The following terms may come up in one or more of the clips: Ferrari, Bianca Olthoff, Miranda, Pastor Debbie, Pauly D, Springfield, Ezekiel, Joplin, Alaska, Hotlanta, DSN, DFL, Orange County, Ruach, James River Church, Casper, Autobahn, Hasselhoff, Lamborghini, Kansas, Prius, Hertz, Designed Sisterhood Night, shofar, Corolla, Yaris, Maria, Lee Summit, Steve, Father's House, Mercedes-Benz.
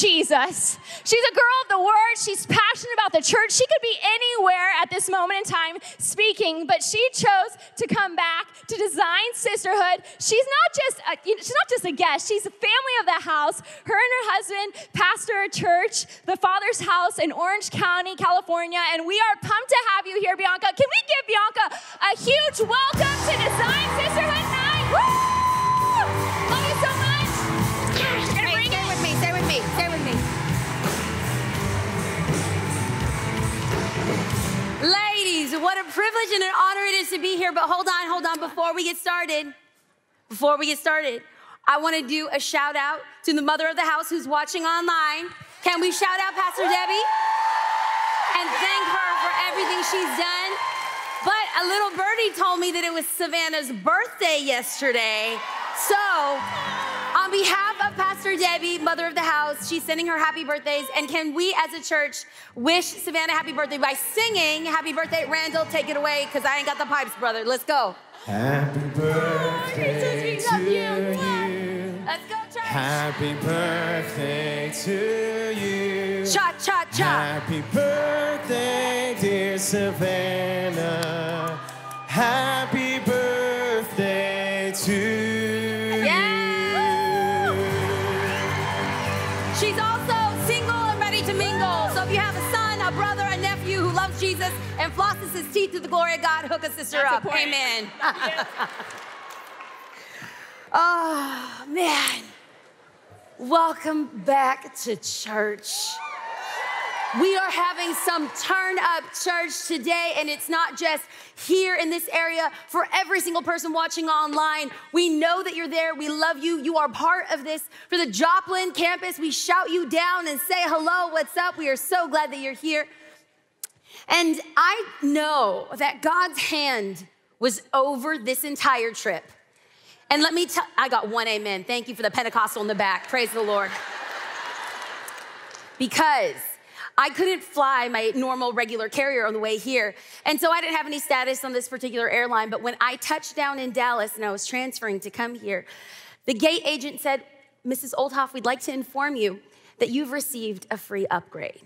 Jesus. She's a girl of the word. She's passionate about the church. She could be anywhere at this moment in time speaking, but she chose to come back to Design Sisterhood. She's not just a guest. She's a family of the house. Her and her husband pastor a church, the Father's House in Orange County, California, and we are pumped to have you here, Bianca. Can we give Bianca a huge welcome to Design Sisterhood Night? Woo! Love you so much. Stay with me. Ladies, what a privilege and an honor it is to be here, but hold on. Before we get started, I want to do a shout out to the mother of the house who's watching online. Can we shout out Pastor Debbie and thank her for everything she's done? But a little birdie told me that it was Savannah's birthday yesterday. So on behalf of Pastor Debbie, mother of the house, she's sending her happy birthdays. And can we as a church wish Savannah happy birthday by singing happy birthday? Randall, take it away, because I ain't got the pipes, brother. Let's go. Happy birthday to you. Let's go, church. Happy birthday to you. Cha, cha, cha. Happy birthday, dear Savannah. Happy birthday to you. Yeah. She's also single and ready to mingle. So if you have a son, a brother, a nephew who loves Jesus and flosses his teeth to the glory of God, hook a sister up. Amen. Oh, man. Welcome back to church. We are having some turn up church today, and it's not just here in this area. For every single person watching online, we know that you're there. We love you. You are part of this. For the Joplin campus, we shout you down and say, hello, what's up? We are so glad that you're here. And I know that God's hand was over this entire trip. And let me tell, I got one amen. Thank you for the Pentecostal in the back. Praise the Lord. Because I couldn't fly my normal regular carrier on the way here. And so I didn't have any status on this particular airline. But when I touched down in Dallas and I was transferring to come here, the gate agent said, Mrs. Olthoff, we'd like to inform you that you've received a free upgrade.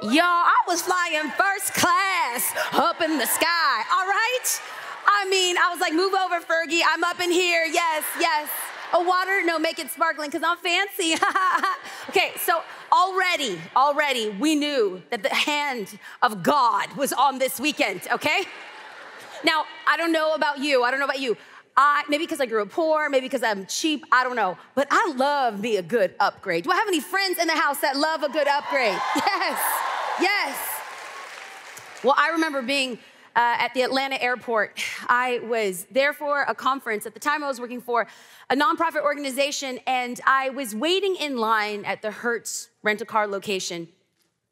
Y'all, I was flying first class up in the sky, all right? I mean, I was like, move over, Fergie. I'm up in here. Yes, yes. A water? No, make it sparkling because I'm fancy. Okay, so already we knew that the hand of God was on this weekend, okay? Now, I don't know about you. Maybe because I grew up poor, maybe because I'm cheap, I don't know. But I love me a good upgrade. Do I have any friends in the house that love a good upgrade? Yes, yes. Well, I remember being at the Atlanta airport. I was there for a conference. At the time I was working for a nonprofit organization, and I was waiting in line at the Hertz rent-a-car location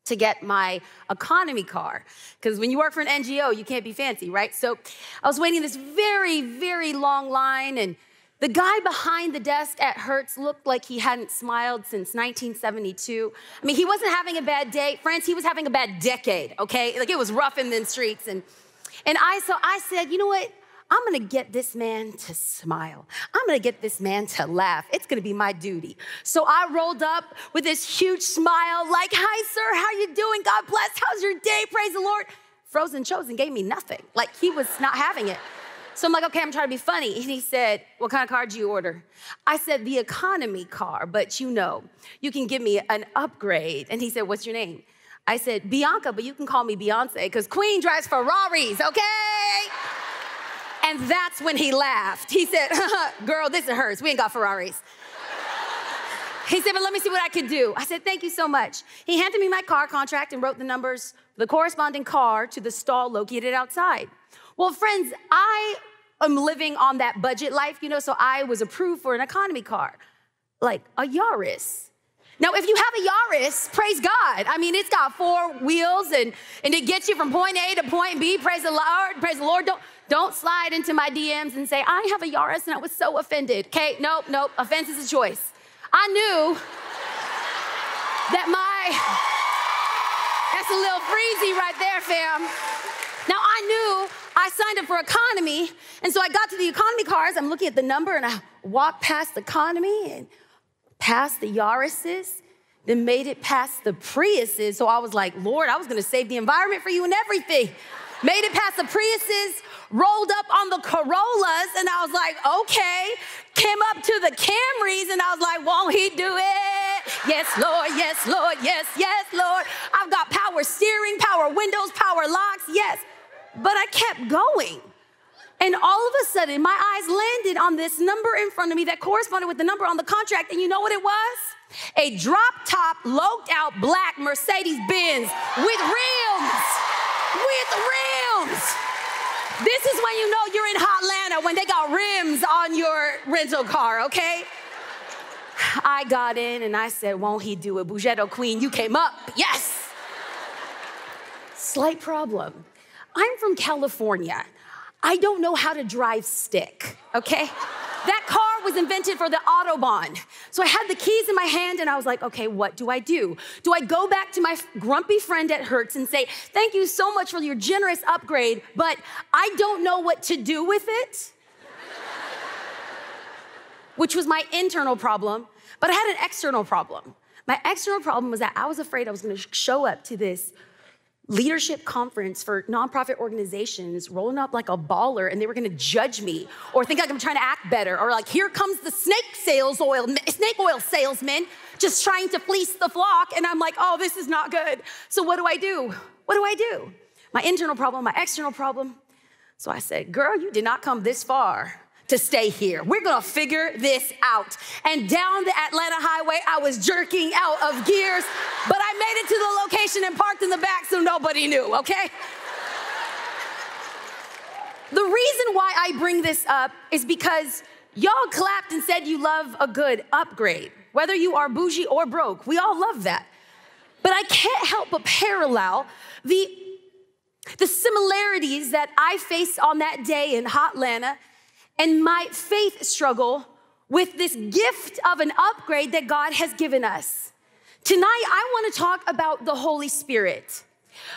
to get my economy car. Because when you work for an NGO, you can't be fancy, right? So I was waiting in this very, very long line, and the guy behind the desk at Hertz looked like he hadn't smiled since 1972. I mean, he wasn't having a bad day. Friends, he was having a bad decade, okay? Like, it was rough in the streets, and I said, you know what? I'm gonna get this man to smile. I'm gonna get this man to laugh. It's gonna be my duty. So I rolled up with this huge smile, like, hi, sir, how you doing? God bless, how's your day? Praise the Lord. Frozen Chosen gave me nothing. Like, he was not having it. So I'm like, okay, I'm trying to be funny. And he said, what kind of car did you order? I said, the economy car, but you know, you can give me an upgrade. And he said, what's your name? I said, Bianca, but you can call me Beyonce, because Queen drives Ferraris, okay? And that's when he laughed. He said, girl, this is hers. We ain't got Ferraris. He said, but let me see what I could do. I said, thank you so much. He handed me my car contract and wrote the numbers, the corresponding car to the stall located outside. Well, friends, I am living on that budget life, you know, so I was approved for an economy car, like a Yaris. Now, if you have a Yaris, praise God. I mean, it's got four wheels, and it gets you from point A to point B. Praise the Lord, praise the Lord. Don't slide into my DMs and say, I have a Yaris, and I was so offended. Okay, nope, offense is a choice. I knew that that's a little breezy right there, fam. Now, I knew I signed up for economy, and so I got to the economy cars. I'm looking at the number, and I walked past economy and past the Yarises, then made it past the Priuses. So I was like, Lord, I was gonna save the environment for you and everything. Made it past the Priuses, rolled up on the Corollas, and I was like, okay. Came up to the Camrys, and I was like, won't he do it? Yes, Lord, yes, Lord, yes, yes, Lord. I've got power steering, power windows, power locks, yes. But I kept going. And all of a sudden, my eyes landed on this number in front of me that corresponded with the number on the contract. And you know what it was? A drop-top, loped-out black Mercedes-Benz with rims. With rims. This is when you know you're in Hotlanta, when they got rims on your rental car, okay? I got in and I said, won't he do it? Bugetto Queen, you came up. Yes. Slight problem. I'm from California. I don't know how to drive stick, okay? That car was invented for the Autobahn. So I had the keys in my hand and I was like, okay, what do I do? Do I go back to my grumpy friend at Hertz and say, thank you so much for your generous upgrade, but I don't know what to do with it? Which was my internal problem, but I had an external problem. My external problem was that I was afraid I was gonna show up to this leadership conference for nonprofit organizations rolling up like a baller and they were gonna judge me or think like I'm trying to act better or like here comes the snake oil salesman just trying to fleece the flock and I'm like, oh, this is not good. So what do I do? What do I do? My internal problem, my external problem. So I said, girl, you did not come this far to stay here. We're gonna figure this out. And down the Atlanta highway, I was jerking out of gears, but I made it to the location and parked in the back so nobody knew, okay? The reason why I bring this up is because y'all clapped and said you love a good upgrade. Whether you are bougie or broke, we all love that. But I can't help but parallel the similarities that I faced on that day in Hotlanta and my faith struggle with this gift of an upgrade that God has given us. Tonight, I wanna talk about the Holy Spirit.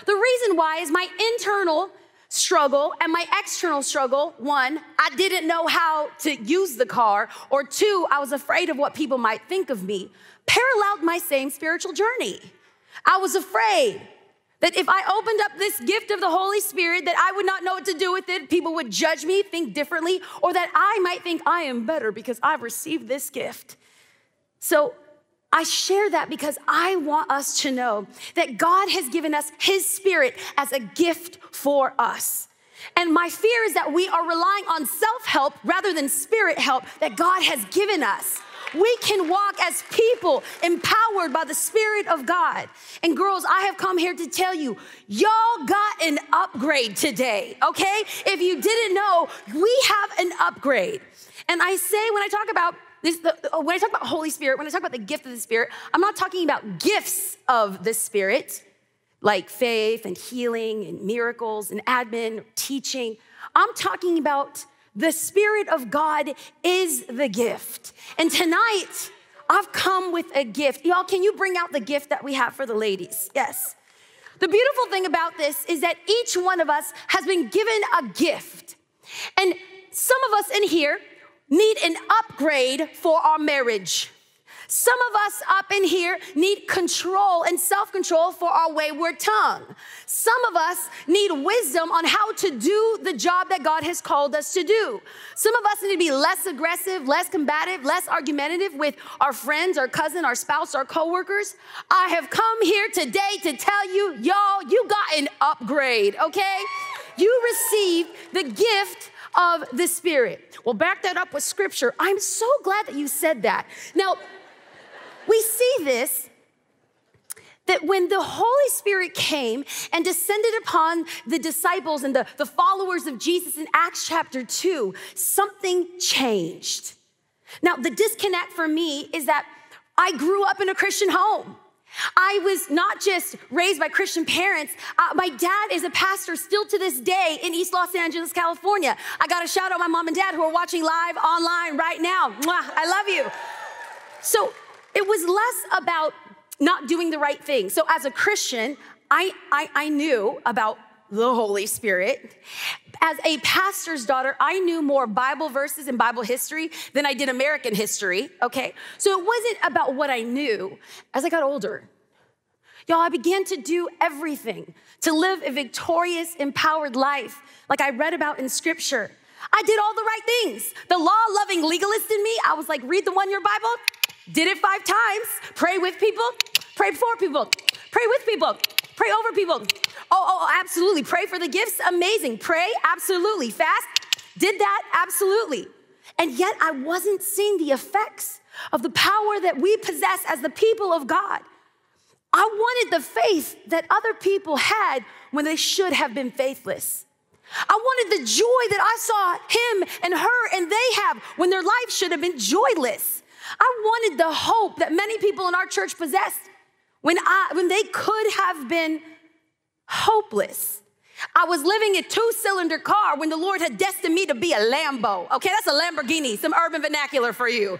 The reason why is my internal struggle and my external struggle, one, I didn't know how to use the car, or two, I was afraid of what people might think of me, paralleled my same spiritual journey. I was afraid that if I opened up this gift of the Holy Spirit, that I would not know what to do with it, people would judge me, think differently, or that I might think I am better because I've received this gift. So I share that because I want us to know that God has given us His Spirit as a gift for us. And my fear is that we are relying on self-help rather than spirit help that God has given us. We can walk as people empowered by the Spirit of God. And girls, I have come here to tell you, y'all got an upgrade today, okay? If you didn't know, we have an upgrade. And I say when I talk about this, when I talk about Holy Spirit, when I talk about the gift of the Spirit, I'm not talking about gifts of the Spirit, like faith and healing and miracles and admin, teaching. I'm talking about the Spirit of God is the gift. And tonight, I've come with a gift. Y'all, can you bring out the gift that we have for the ladies? Yes. The beautiful thing about this is that each one of us has been given a gift. And some of us in here need an upgrade for our marriage. Some of us up in here need control and self-control for our wayward tongue. Some of us need wisdom on how to do the job that God has called us to do. Some of us need to be less aggressive, less combative, less argumentative with our friends, our cousin, our spouse, our coworkers. I have come here today to tell you, y'all, you got an upgrade, okay? You received the gift of the Spirit. Well, back that up with scripture. I'm so glad that you said that. Now, we see this, that when the Holy Spirit came and descended upon the disciples and the followers of Jesus in Acts chapter 2, something changed. Now, the disconnect for me is that I grew up in a Christian home. I was not just raised by Christian parents. My dad is a pastor still to this day in East Los Angeles, California. I got to shout out my mom and dad who are watching live online right now. Mwah, I love you. So it was less about not doing the right thing. So as a Christian, I knew about the Holy Spirit. As a pastor's daughter, I knew more Bible verses and Bible history than I did American history, okay? So it wasn't about what I knew. As I got older, y'all, I began to do everything to live a victorious, empowered life like I read about in Scripture. I did all the right things. The law-loving legalist in me, I was like, read the one-year Bible, did it 5 times, pray with people, pray for people, pray with people, pray over people. Oh, absolutely. Pray for the gifts. Amazing. Pray. Absolutely. Fast. Did that. Absolutely. And yet I wasn't seeing the effects of the power that we possess as the people of God. I wanted the faith that other people had when they should have been faithless. I wanted the joy that I saw him and her and they have when their life should have been joyless. I wanted the hope that many people in our church possessed when they could have been hopeless. I was living a 2-cylinder car when the Lord had destined me to be a Lambo. Okay, that's a Lamborghini, some urban vernacular for you.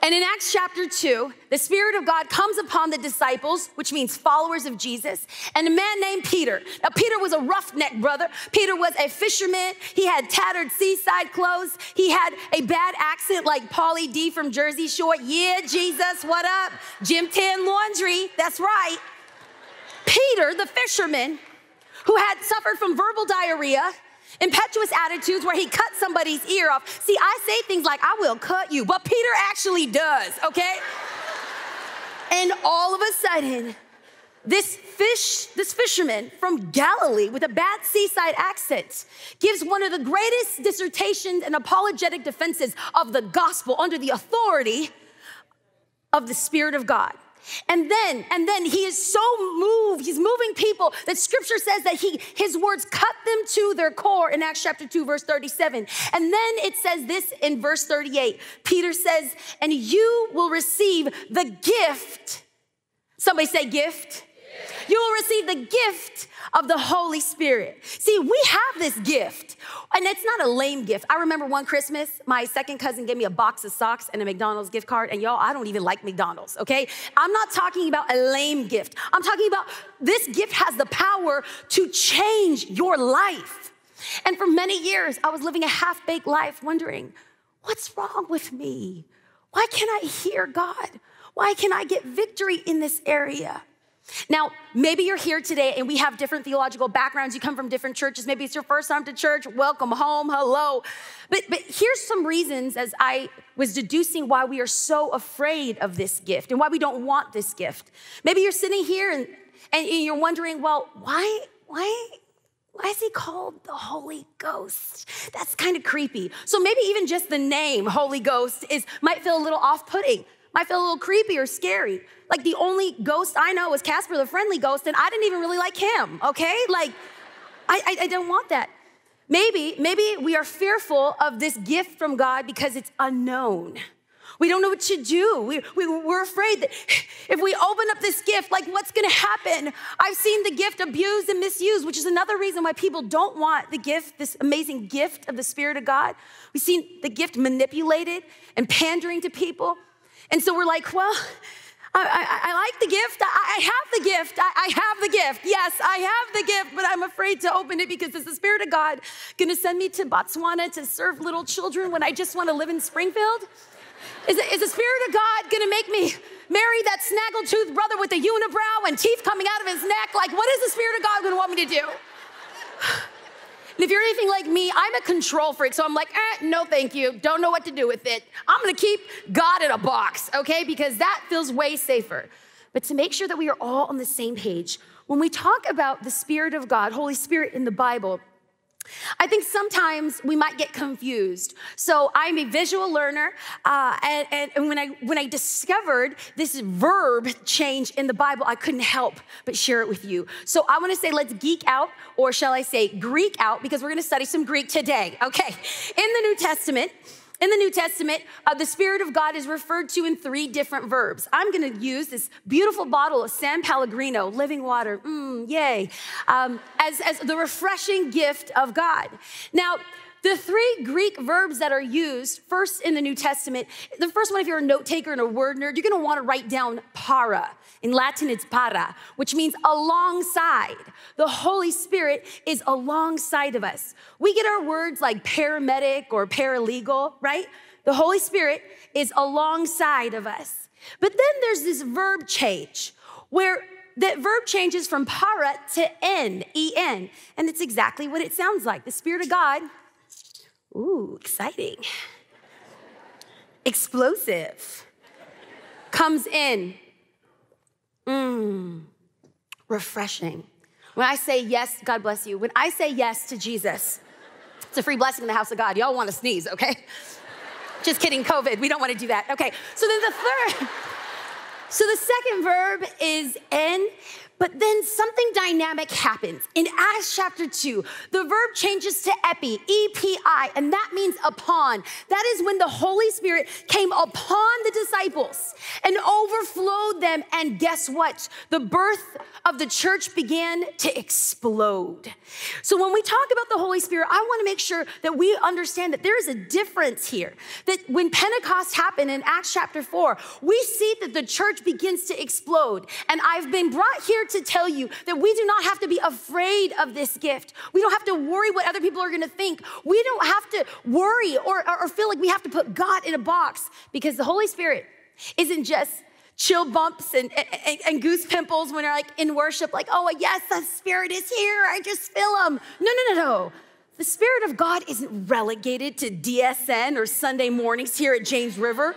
And in Acts chapter 2, the Spirit of God comes upon the disciples, which means followers of Jesus, and a man named Peter. Now, Peter was a roughneck brother. Peter was a fisherman. He had tattered seaside clothes. He had a bad accent like Pauly D from Jersey Shore. Yeah, Jesus, what up? Gym 10 laundry, that's right. Peter, the fisherman, who had suffered from verbal diarrhea, impetuous attitudes where he cut somebody's ear off. See, I say things like, I will cut you, but Peter actually does, okay? And all of a sudden, this fisherman from Galilee with a bad seaside accent gives one of the greatest dissertations and apologetic defenses of the gospel under the authority of the Spirit of God. And then he is so moved, he's moving people that Scripture says that his words cut them to their core in Acts chapter 2, verse 37. And then it says this in verse 38. Peter says, and you will receive the gift. Somebody say gift. You will receive the gift of the Holy Spirit. See, we have this gift, and it's not a lame gift. I remember one Christmas, my second cousin gave me a box of socks and a McDonald's gift card, and y'all, I don't even like McDonald's, okay? I'm not talking about a lame gift. I'm talking about this gift has the power to change your life. And for many years, I was living a half-baked life wondering, what's wrong with me? Why can't I hear God? Why can't I get victory in this area? Now, maybe you're here today and we have different theological backgrounds. You come from different churches. Maybe it's your first time to church. Welcome home. Hello. But here's some reasons as I was deducing why we are so afraid of this gift and why we don't want this gift. Maybe you're sitting here and you're wondering, well, why is he called the Holy Ghost? That's kind of creepy. So maybe even just the name Holy Ghost might feel a little off-putting. I feel a little creepy or scary. Like the only ghost I know is Casper, the friendly ghost, and I didn't even really like him, okay? Like, I don't want that. Maybe we are fearful of this gift from God because it's unknown. We don't know what to do. We're afraid that if we open up this gift, like what's gonna happen? I've seen the gift abused and misused, which is another reason why people don't want the gift, this amazing gift of the Spirit of God. We've seen the gift manipulated and pandering to people. And so we're like, well, I like the gift. I have the gift. I have the gift. Yes, I have the gift, but I'm afraid to open it because is the Spirit of God going to send me to Botswana to serve little children when I just want to live in Springfield? Is the Spirit of God going to make me marry that snaggle-toothed brother with the unibrow and teeth coming out of his neck? Like, what is the Spirit of God going to want me to do? And if you're anything like me, I'm a control freak. So I'm like, no, thank you. Don't know what to do with it. I'm going to keep God in a box, okay? Because that feels way safer. But to make sure that we are all on the same page, when we talk about the Spirit of God, Holy Spirit in the Bible, I think sometimes we might get confused. So I'm a visual learner, and when I discovered this verb change in the Bible, I couldn't help but share it with you. So I want to say let's geek out, or shall I say Greek out, because we're going to study some Greek today. Okay, in the New Testament, the Spirit of God is referred to in 3 different verbs. I'm going to use this beautiful bottle of San Pellegrino, living water, yay, as the refreshing gift of God. Now, the three Greek verbs that are used first in the New Testament, the first one, if you're a note taker and a word nerd, you're gonna wanna write down para. In Latin, it's para, which means alongside. The Holy Spirit is alongside of us. We get our words like paramedic or paralegal, right? The Holy Spirit is alongside of us. But then there's this verb change where that verb changes from para to en, E-N, and it's exactly what it sounds like. The Spirit of God, ooh, exciting, explosive, comes in, refreshing. When I say yes, God bless you, when I say yes to Jesus, it's a free blessing in the house of God. Y'all wanna sneeze, okay? Just kidding, COVID, we don't wanna do that. Okay, so then the third, so the second verb is en, but then something dynamic happens. In Acts chapter 2, the verb changes to epi, E-P-I, and that means upon. That is when the Holy Spirit came upon the disciples and overflowed them, and guess what? The birth of the church began to explode. So when we talk about the Holy Spirit, I wanna make sure that we understand that there is a difference here, that when Pentecost happened in Acts chapter 4, we see that the church begins to explode, and I've been brought here to tell you that we do not have to be afraid of this gift. We don't have to worry what other people are gonna think. We don't have to worry or feel like we have to put God in a box, because the Holy Spirit isn't just chill bumps and goose pimples when you're like in worship, like, oh yes, the Spirit is here, I just feel him. No, no, no, no. The Spirit of God isn't relegated to DSN or Sunday mornings here at James River.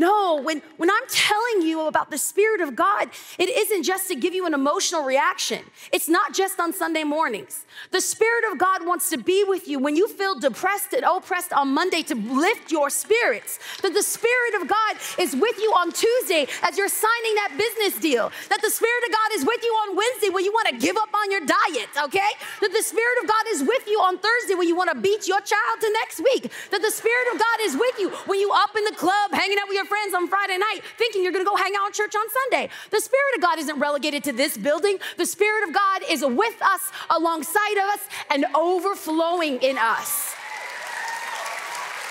No, when I'm telling you about the Spirit of God, it isn't just to give you an emotional reaction. It's not just on Sunday mornings. The Spirit of God wants to be with you when you feel depressed and oppressed on Monday, to lift your spirits. That the Spirit of God is with you on Tuesday as you're signing that business deal. That the Spirit of God is with you on Wednesday when you want to give up on your diet, okay? That the Spirit of God is with you on Thursday when you want to beat your child to next week. That the Spirit of God is with you when you up in the club hanging out with your friends on Friday night thinking you're gonna go hang out in church on Sunday. The Spirit of God isn't relegated to this building. The Spirit of God is with us, alongside of us, and overflowing in us.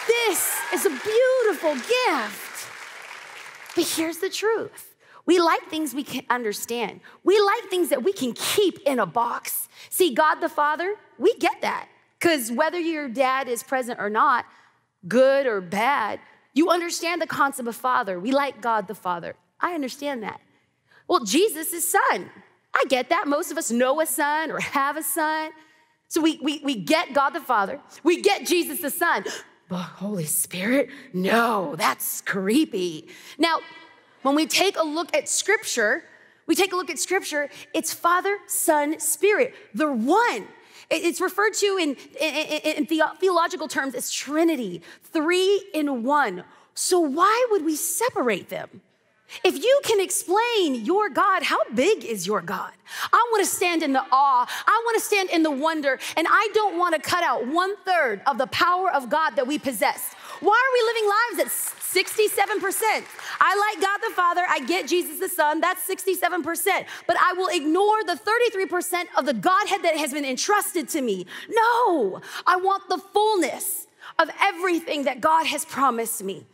This is a beautiful gift. But here's the truth. We like things we can understand. We like things that we can keep in a box. See, God the Father, we get that, because whether your dad is present or not, good or bad, you understand the concept of Father. We like God the Father. I understand that. Well, Jesus is Son. I get that. Most of us know a son or have a son. So we get God the Father. We get Jesus the Son. But Holy Spirit, no, that's creepy. Now, when we take a look at Scripture, it's Father, Son, Spirit, the one. It's referred to in theological terms as Trinity, three in one. So why would we separate them? If you can explain your God, how big is your God? I wanna stand in the awe, I wanna stand in the wonder, and I don't wanna cut out 1/3 of the power of God that we possess. Why are we living lives at 67%? I like God the Father, I get Jesus the Son, that's 67%, but I will ignore the 33% of the Godhead that has been entrusted to me. No, I want the fullness of everything that God has promised me.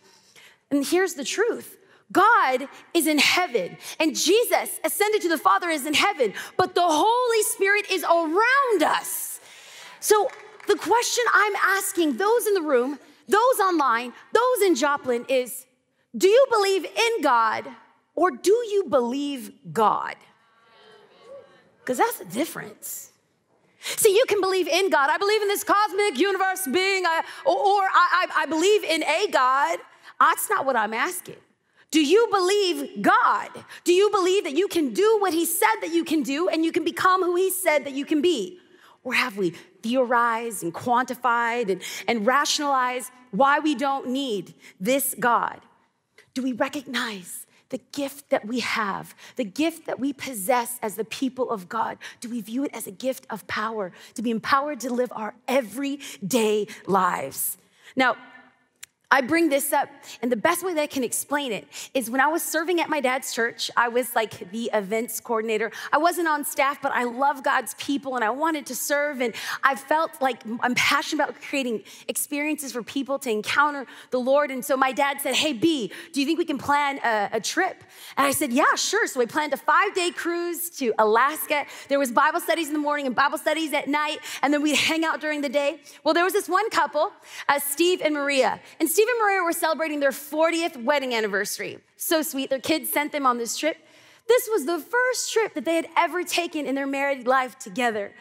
And here's the truth. God is in heaven, and Jesus ascended to the Father is in heaven, but the Holy Spirit is around us. So the question I'm asking those in the room, those online, those in Joplin is, do you believe in God or do you believe God? Because that's the difference. See, you can believe in God. I believe in this cosmic universe being, I believe in a God. That's not what I'm asking. Do you believe God? Do you believe that you can do what he said that you can do and you can become who he said that you can be? Or have we theorized and quantified and rationalized why we don't need this God? Do we recognize the gift that we have, the gift that we possess as the people of God? Do we view it as a gift of power, to be empowered to live our everyday lives? Now, I bring this up, and the best way that I can explain it is when I was serving at my dad's church, I was like the events coordinator. I wasn't on staff, but I love God's people, and I wanted to serve, and I felt like I'm passionate about creating experiences for people to encounter the Lord. And so my dad said, hey, B, do you think we can plan a trip? And I said, yeah, sure. So we planned a 5-day cruise to Alaska. There was Bible studies in the morning and Bible studies at night, and then we'd hang out during the day. Well, there was this one couple, Steve and Maria, and Steve and Maria were celebrating their 40th wedding anniversary. So sweet. Their kids sent them on this trip. This was the first trip that they had ever taken in their married life together.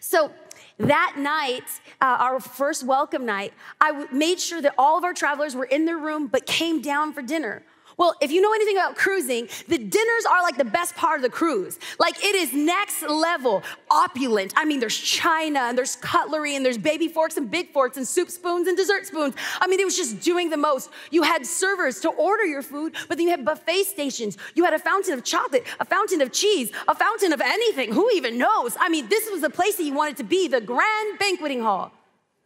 So that night, our first welcome night, I made sure that all of our travelers were in their room but came down for dinner. Well, if you know anything about cruising, the dinners are like the best part of the cruise. Like, it is next level opulent. I mean, there's china and there's cutlery and there's baby forks and big forks and soup spoons and dessert spoons. I mean, it was just doing the most. You had servers to order your food, but then you had buffet stations. You had a fountain of chocolate, a fountain of cheese, a fountain of anything. Who even knows? I mean, this was the place that you wanted to be, the grand banqueting hall.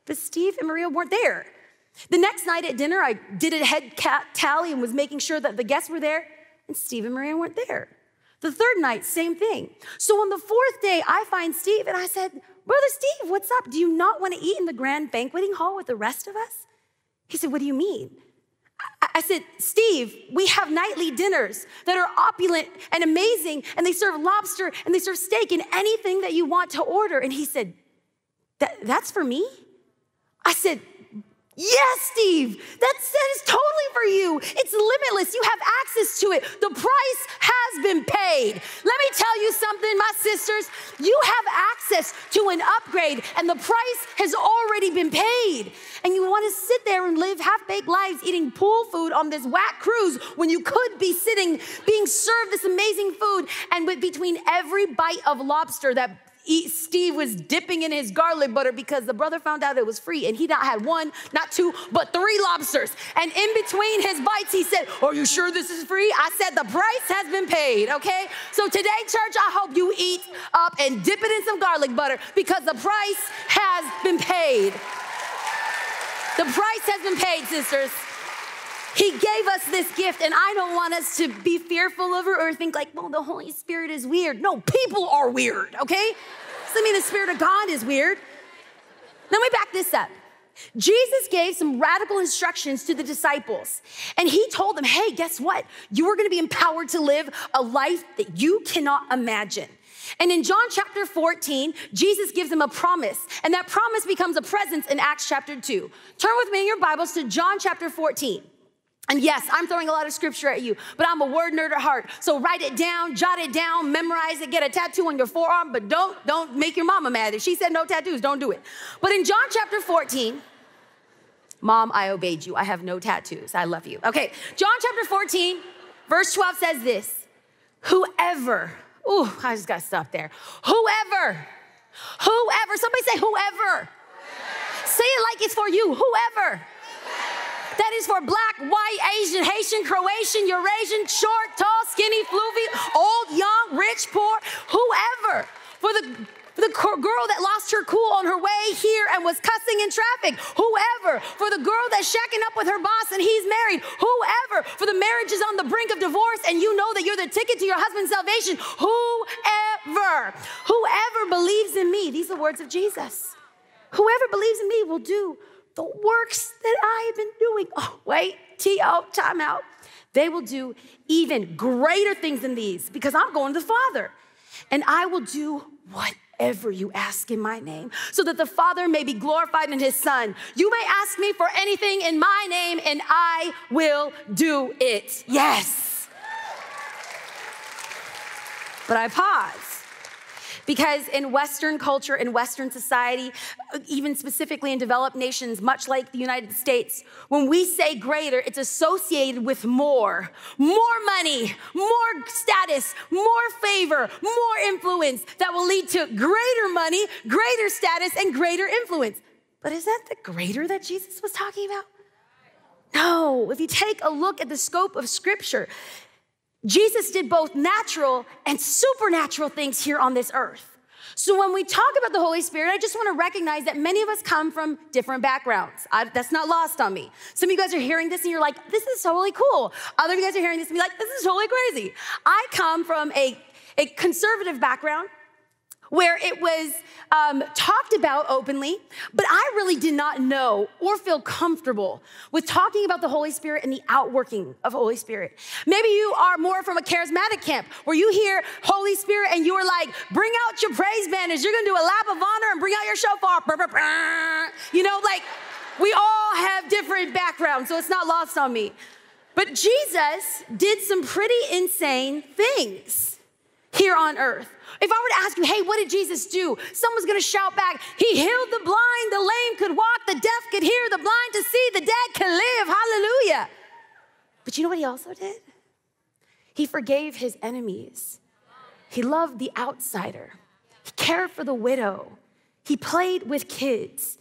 But Steve and Maria weren't there. The next night at dinner, I did a head tally and was making sure that the guests were there, and Steve and Maria weren't there. The third night, same thing. So on the fourth day, I find Steve, and I said, Brother Steve, what's up? Do you not want to eat in the grand banqueting hall with the rest of us? He said, what do you mean? I said, Steve, we have nightly dinners that are opulent and amazing, and they serve lobster, and they serve steak, and anything that you want to order. And he said, that's for me? I said, yes, Steve, that set is totally for you. It's limitless. You have access to it. The price has been paid. Let me tell you something, my sisters. You have access to an upgrade, and the price has already been paid. And you want to sit there and live half-baked lives eating pool food on this whack cruise when you could be sitting, being served this amazing food, and between every bite of lobster that Steve was dipping in his garlic butter because the brother found out it was free, and he not had one, not two, but 3 lobsters. And in between his bites, he said, are you sure this is free? I said, the price has been paid, okay? So today, church, I hope you eat up and dip it in some garlic butter because the price has been paid. The price has been paid, sisters. He gave us this gift, and I don't want us to be fearful of it or think like, well, the Holy Spirit is weird. No, people are weird, okay? Doesn't mean the Spirit of God is weird. Let me back this up. Jesus gave some radical instructions to the disciples, and he told them, hey, guess what? You are gonna be empowered to live a life that you cannot imagine. And in John chapter 14, Jesus gives them a promise, and that promise becomes a presence in Acts chapter 2. Turn with me in your Bibles to John chapter 14. And yes, I'm throwing a lot of scripture at you, but I'm a word nerd at heart. So write it down, jot it down, memorize it, get a tattoo on your forearm, but don't make your mama mad. If she said no tattoos, don't do it. But in John chapter 14, Mom, I obeyed you. I have no tattoos. I love you. Okay, John chapter 14, verse 12 says this, whoever, somebody say whoever. Say it like it's for you, whoever. That is for black, white, Asian, Haitian, Croatian, Eurasian, short, tall, skinny, floofy, old, young, rich, poor, whoever. For the girl that lost her cool on her way here and was cussing in traffic, whoever. For the girl that's shacking up with her boss and he's married, whoever. For the marriage is on the brink of divorce and you know that you're the ticket to your husband's salvation, whoever. Whoever believes in me, these are words of Jesus. Whoever believes in me will do the works that I have been doing. Oh, wait, time out. They will do even greater things than these because I'm going to the Father. And I will do whatever you ask in my name so that the Father may be glorified in his Son. You may ask me for anything in my name and I will do it. Yes. But I pause. Because in Western culture, in Western society, even specifically in developed nations, much like the United States, when we say greater, it's associated with more money, more status, more favor, more influence that will lead to greater money, greater status, and greater influence. But is that the greater that Jesus was talking about? No, if you take a look at the scope of scripture, Jesus did both natural and supernatural things here on this earth. So when we talk about the Holy Spirit, I just want to recognize that many of us come from different backgrounds. That's not lost on me. Some of you guys are hearing this and you're like, this is totally cool. Other of you guys are hearing this and be like, this is totally crazy. I come from a conservative background where it was talked about openly, but I really did not know or feel comfortable with talking about the Holy Spirit and the outworking of Holy Spirit. Maybe you are more from a charismatic camp where you hear Holy Spirit and you are like, bring out your praise banners. You're gonna do a lap of honor and bring out your shofar. You know, like we all have different backgrounds, so it's not lost on me. But Jesus did some pretty insane things here on earth. If I were to ask you, hey, what did Jesus do? Someone's gonna shout back, he healed the blind, the lame could walk, the deaf could hear, the blind to see, the dead can live, hallelujah. But you know what he also did? He forgave his enemies. He loved the outsider. He cared for the widow. He played with kids.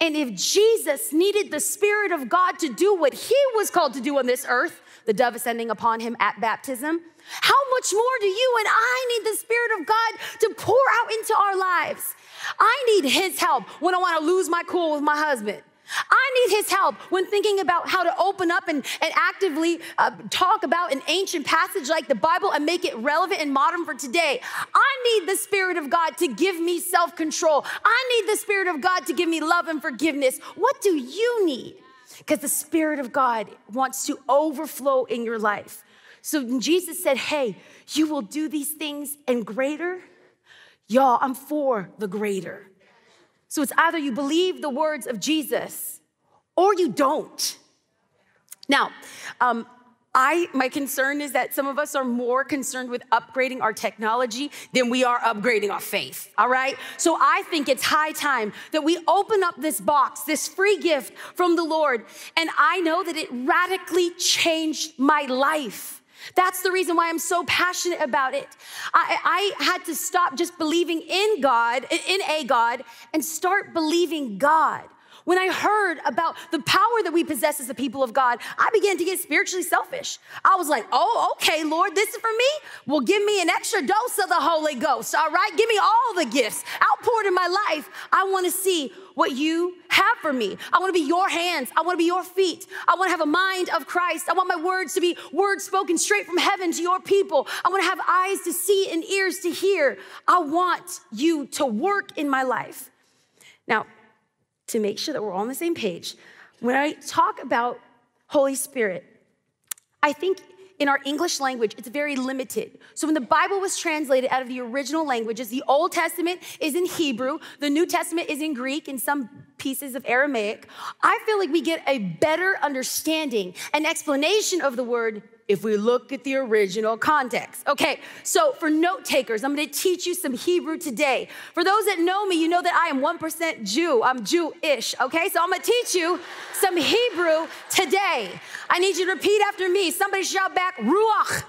And if Jesus needed the Spirit of God to do what he was called to do on this earth, the dove ascending upon him at baptism, how much more do you and I need the Spirit of God to pour out into our lives? I need his help when I want to lose my cool with my husband. I need his help when thinking about how to open up and actively talk about an ancient passage like the Bible and make it relevant and modern for today. I need the Spirit of God to give me self-control. I need the Spirit of God to give me love and forgiveness. What do you need? Because the Spirit of God wants to overflow in your life. So Jesus said, hey, you will do these things and greater. Y'all, I'm for the greater. So it's either you believe the words of Jesus or you don't. Now, my concern is that some of us are more concerned with upgrading our technology than we are upgrading our faith, all right? So I think it's high time that we open up this box, this free gift from the Lord, and I know that it radically changed my life. That's the reason why I'm so passionate about it. I had to stop just believing in God, in a God, and start believing God. When I heard about the power that we possess as the people of God, I began to get spiritually selfish. I was like, oh, okay, Lord, this is for me? Well, give me an extra dose of the Holy Ghost, all right? Give me all the gifts outpoured in my life. I wanna see what you have for me. I wanna be your hands. I wanna be your feet. I wanna have a mind of Christ. I want my words to be words spoken straight from heaven to your people. I wanna have eyes to see and ears to hear. I want you to work in my life. Now, to make sure that we're all on the same page, when I talk about Holy Spirit, I think in our English language, it's very limited. So when the Bible was translated out of the original languages, the Old Testament is in Hebrew, the New Testament is in Greek and some pieces of Aramaic. I feel like we get a better understanding and explanation of the word if we look at the original context. Okay, so for note takers, I'm gonna teach you some Hebrew today. For those that know me, you know that I am 1% Jew. I'm Jewish, okay? So I'm gonna teach you some Hebrew today. I need you to repeat after me. Somebody shout back, Ruach.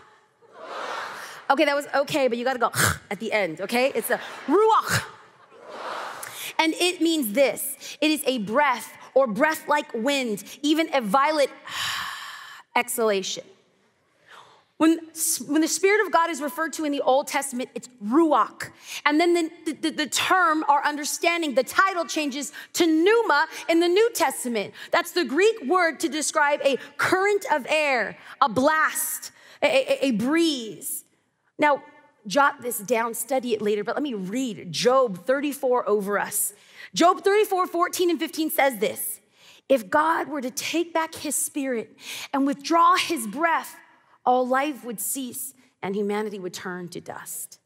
Okay, that was okay, but you gotta go at the end, okay? It's a Ruach. And it means this. It is a breath or breath like wind, even a violent exhalation. When the Spirit of God is referred to in the Old Testament, it's Ruach. And then the term, our understanding, the title changes to Pneuma in the New Testament. That's the Greek word to describe a current of air, a blast, a breeze. Now, jot this down, study it later, but let me read Job 34 over us. Job 34, 14 and 15 says this, if God were to take back his spirit and withdraw his breath, all life would cease and humanity would turn to dust.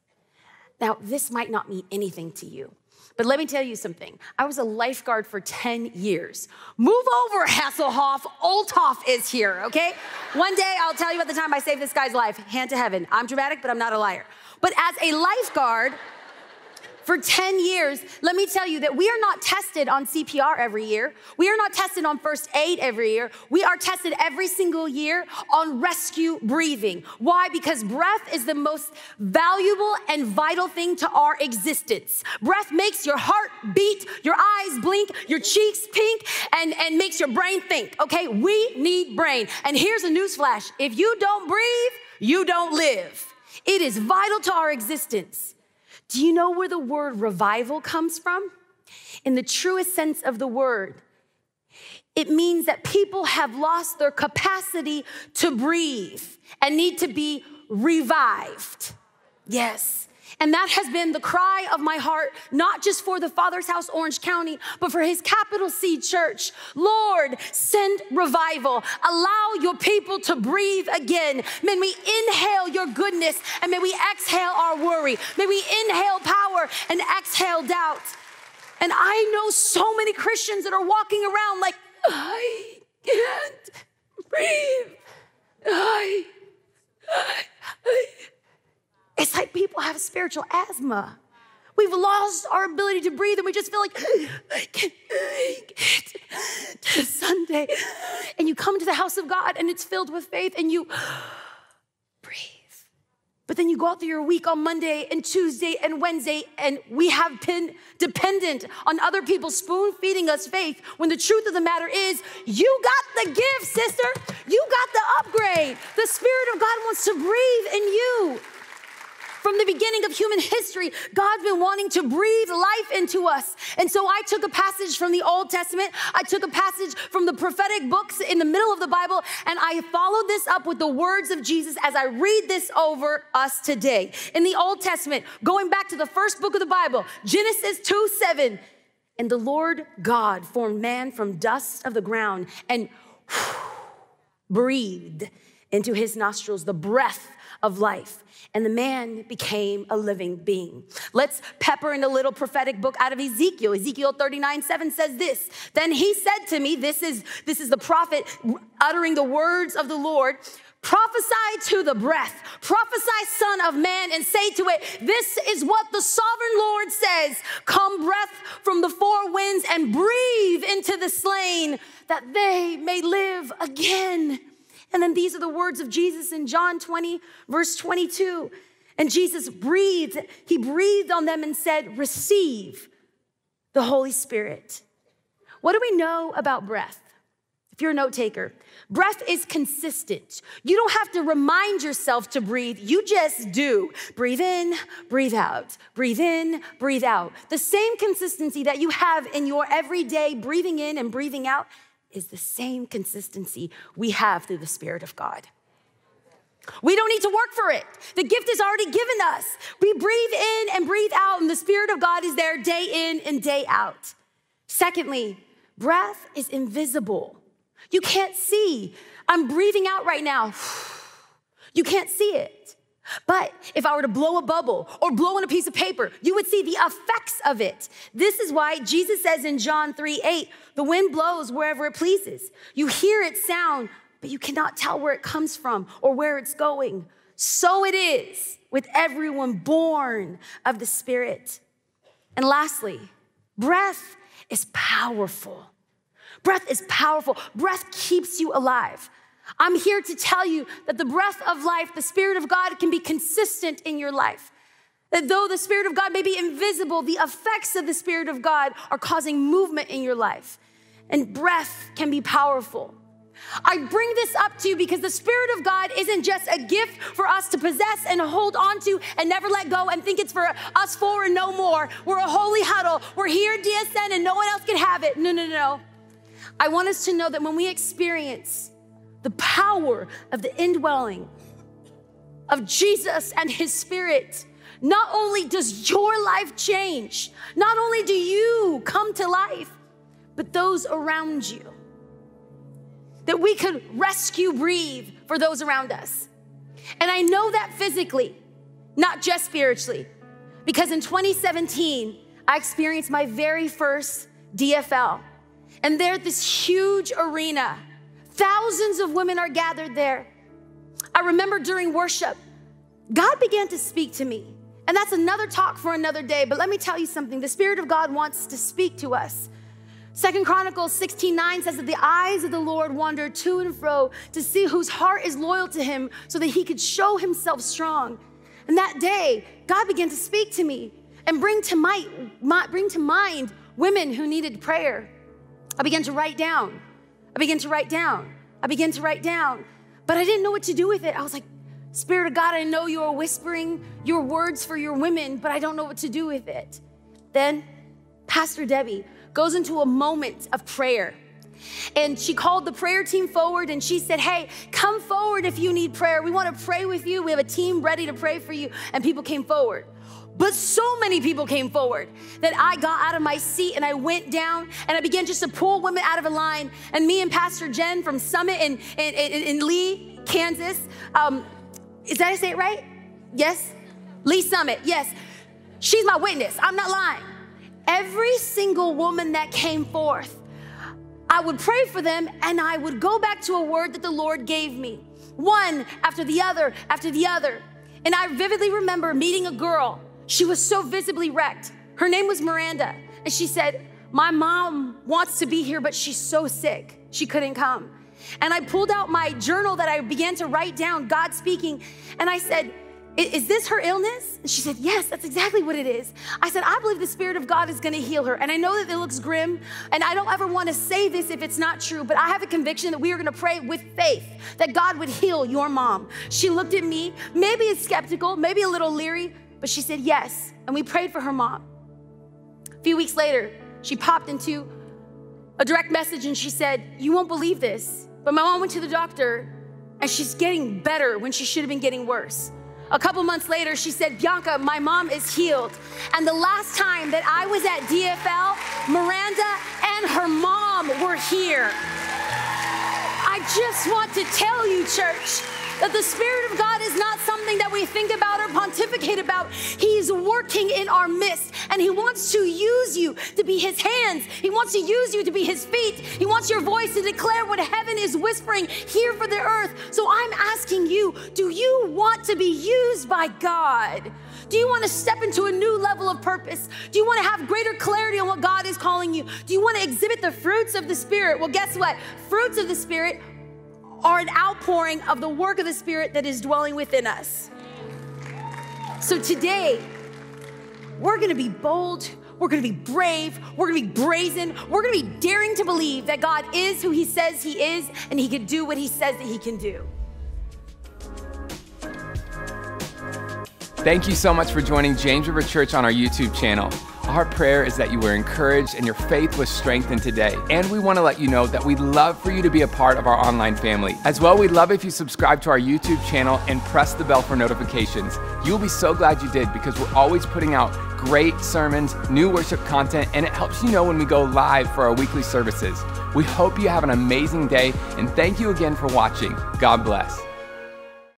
Now, this might not mean anything to you, but let me tell you something. I was a lifeguard for 10 years. Move over, Hasselhoff. Olthoff is here, okay? One day, I'll tell you about the time I saved this guy's life. Hand to heaven. I'm dramatic, but I'm not a liar. But as a lifeguard for 10 years, let me tell you that we are not tested on CPR every year. We are not tested on first aid every year. We are tested every single year on rescue breathing. Why? Because breath is the most valuable and vital thing to our existence. Breath makes your heart beat, your eyes blink, your cheeks pink, and makes your brain think, okay? We need brain. And here's a newsflash. If you don't breathe, you don't live. It is vital to our existence. Do you know where the word revival comes from? In the truest sense of the word, it means that people have lost their capacity to breathe and need to be revived. Yes. And that has been the cry of my heart, not just for the Father's House, Orange County, but for his capital C church. Lord, send revival. Allow your people to breathe again. May we inhale your goodness and may we exhale our worry. May we inhale power and exhale doubt. And I know so many Christians that are walking around like, I can't breathe. It's like people have spiritual asthma. We've lost our ability to breathe and we just feel like, I can't. Sunday. And you come to the house of God and it's filled with faith and you breathe. But then you go out through your week on Monday and Tuesday and Wednesday and we have been dependent on other people spoon feeding us faith when the truth of the matter is you got the gift, sister. You got the upgrade. The Spirit of God wants to breathe in you. From the beginning of human history, God's been wanting to breathe life into us. And so I took a passage from the Old Testament. I took a passage from the prophetic books in the middle of the Bible, and I followed this up with the words of Jesus as I read this over us today. In the Old Testament, going back to the first book of the Bible, Genesis 2:7, and the Lord God formed man from dust of the ground and breathed into his nostrils the breath of life. And the man became a living being. Let's pepper in a little prophetic book out of Ezekiel. Ezekiel 39:7 says this, then he said to me, this is the prophet uttering the words of the Lord, prophesy to the breath, prophesy, son of man, and say to it, this is what the sovereign Lord says, come breath from the four winds and breathe into the slain that they may live again. And then these are the words of Jesus in John 20, verse 22. And Jesus breathed. He breathed on them and said, receive the Holy Spirit. What do we know about breath? If you're a note taker, breath is consistent. You don't have to remind yourself to breathe. You just do. Breathe in, breathe out. Breathe in, breathe out. The same consistency that you have in your everyday breathing in and breathing out is the same consistency we have through the Spirit of God. We don't need to work for it. The gift is already given us. We breathe in and breathe out, and the Spirit of God is there day in and day out. Secondly, breath is invisible. You can't see. I'm breathing out right now. You can't see it. But if I were to blow a bubble or blow on a piece of paper, you would see the effects of it. This is why Jesus says in John 3:8, the wind blows wherever it pleases. You hear its sound, but you cannot tell where it comes from or where it's going. So it is with everyone born of the Spirit. And lastly, breath is powerful. Breath is powerful. Breath keeps you alive. I'm here to tell you that the breath of life, the Spirit of God, can be consistent in your life. That though the Spirit of God may be invisible, the effects of the Spirit of God are causing movement in your life. And breath can be powerful. I bring this up to you because the Spirit of God isn't just a gift for us to possess and hold on to and never let go and think it's for us four and no more. We're a holy huddle. We're here at DSN and no one else can have it. No, no, no. I want us to know that when we experience the power of the indwelling of Jesus and his Spirit, not only does your life change, not only do you come to life, but those around you. That we could rescue breathe for those around us. And I know that physically, not just spiritually, because in 2017, I experienced my very first DFL. And there at this huge arena, thousands of women are gathered there. I remember during worship, God began to speak to me. And that's another talk for another day. But let me tell you something. The Spirit of God wants to speak to us. 2 Chronicles 16:9 says that the eyes of the Lord wander to and fro to see whose heart is loyal to him so that he could show himself strong. And that day, God began to speak to me and bring to mind women who needed prayer. I began to write down, but I didn't know what to do with it. I was like, Spirit of God, I know you are whispering your words for your women, but I don't know what to do with it. Then Pastor Debbie goes into a moment of prayer. And she called the prayer team forward and she said, hey, come forward if you need prayer. We want to pray with you. We have a team ready to pray for you. And people came forward. But so many people came forward that I got out of my seat and I went down and I began just to pull women out of a line. And me and Pastor Jen from Summit in Lee, Kansas. Did I say it right? Yes? Lee Summit, yes. She's my witness. I'm not lying. Every single woman that came forth, I would pray for them and I would go back to a word that the Lord gave me, one after the other after the other. And I vividly remember meeting a girl. She was so visibly wrecked. Her name was Miranda. And she said, my mom wants to be here, but she's so sick. She couldn't come. And I pulled out my journal that I began to write down, God speaking. And I said, is this her illness? And she said, yes, that's exactly what it is. I said, I believe the Spirit of God is going to heal her. And I know that it looks grim, and I don't ever want to say this if it's not true, but I have a conviction that we are going to pray with faith that God would heal your mom. She looked at me, maybe it's skeptical, maybe a little leery, but she said yes, and we prayed for her mom. A few weeks later, she popped into a direct message, and she said, you won't believe this, but my mom went to the doctor, and she's getting better when she should have been getting worse. A couple months later, she said, Bianca, my mom is healed. And the last time that I was at DFL, Miranda and her mom were here. I just want to tell you, church, that the Spirit of God is not something that we think about or pontificate about. He's working in our midst, and He wants to use you to be His hands. He wants to use you to be His feet. He wants your voice to declare what heaven is whispering here for the earth. So I'm asking you, do you want to be used by God? Do you want to step into a new level of purpose? Do you want to have greater clarity on what God is calling you? Do you want to exhibit the fruits of the Spirit? Well, guess what? Fruits of the Spirit are an outpouring of the work of the Spirit that is dwelling within us. So today, we're gonna be bold, we're gonna be brave, we're gonna be brazen, we're gonna be daring to believe that God is who He says He is, and He can do what He says that He can do. Thank you so much for joining James River Church on our YouTube channel. Our prayer is that you were encouraged and your faith was strengthened today. And we want to let you know that we'd love for you to be a part of our online family. As well, we'd love if you subscribe to our YouTube channel and press the bell for notifications. You'll be so glad you did, because we're always putting out great sermons, new worship content, and it helps you know when we go live for our weekly services. We hope you have an amazing day, and thank you again for watching. God bless.